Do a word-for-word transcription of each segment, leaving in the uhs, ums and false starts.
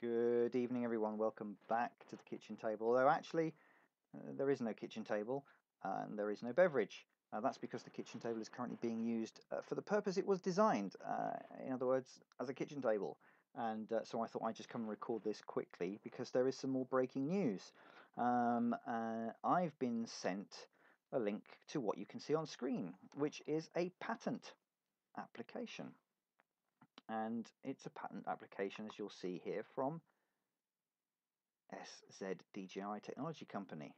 Good evening everyone, welcome back to the kitchen table. Although actually uh, there is no kitchen table and there is no beverage. Uh, that's because the kitchen table is currently being used uh, for the purpose it was designed, uh, in other words, as a kitchen table. And uh, so I thought I'd just come and record this quickly because there is some more breaking news. Um, uh, I've been sent a link to what you can see on screen, which is a patent application. And it's a patent application, as you'll see here, from S Z D J I Technology Company.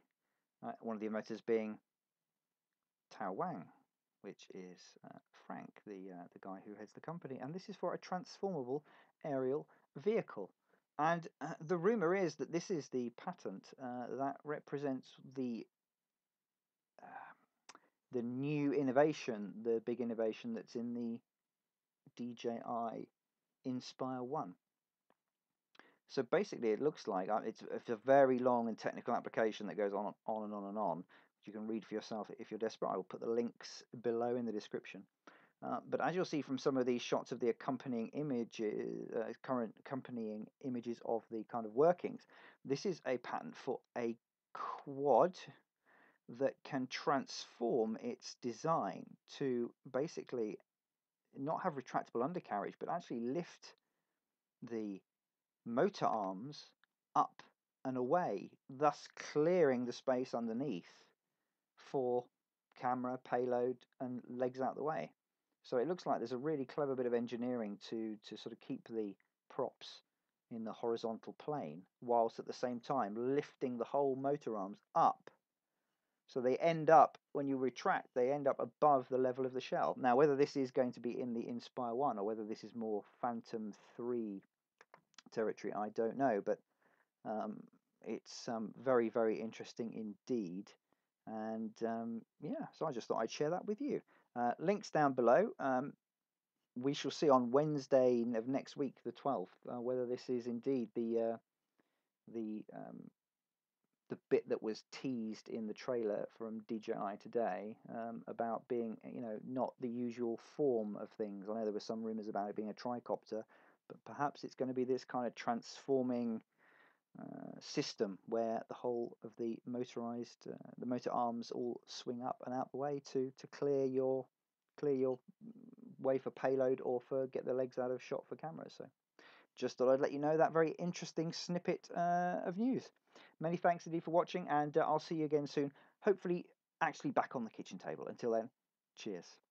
Uh, one of the emitters being Tao Wang, which is uh, Frank, the uh, the guy who heads the company. And this is for a transformable aerial vehicle. And uh, the rumor is that this is the patent uh, that represents the uh, the new innovation, the big innovation that's in the D J I Inspire one. So basically it looks like it's, it's a very long and technical application that goes on, on and on and on. You can read for yourself if you're desperate. I will put the links below in the description. Uh, but as you'll see from some of these shots of the accompanying images, uh, current accompanying images of the kind of workings, this is a patent for a quad that can transform its design to basically not have retractable undercarriage, but actually lift the motor arms up and away, thus clearing the space underneath for camera, payload, and legs out the way. So it looks like there's a really clever bit of engineering to to sort of keep the props in the horizontal plane, whilst at the same time lifting the whole motor arms up. So they end up, when you retract, they end up above the level of the shell. Now, whether this is going to be in the Inspire one or whether this is more Phantom three territory, I don't know. But um, it's um, very, very interesting indeed. And um, yeah, so I just thought I'd share that with you. Uh, links down below. Um, we shall see on Wednesday of next week, the twelfth, uh, whether this is indeed the uh, the um, the bit that was teased in the trailer from D J I today um, about being, you know, not the usual form of things. I know there were some rumours about it being a tricopter, but perhaps it's going to be this kind of transforming Uh, system where the whole of the motorized uh, the motor arms all swing up and out the way to to clear your clear your way for payload or for get the legs out of shot for camera. So just thought I'd let you know that very interesting snippet uh, of news. Many thanks indeed for watching, and uh, I'll see you again soon, hopefully actually back on the kitchen table. Until then, cheers.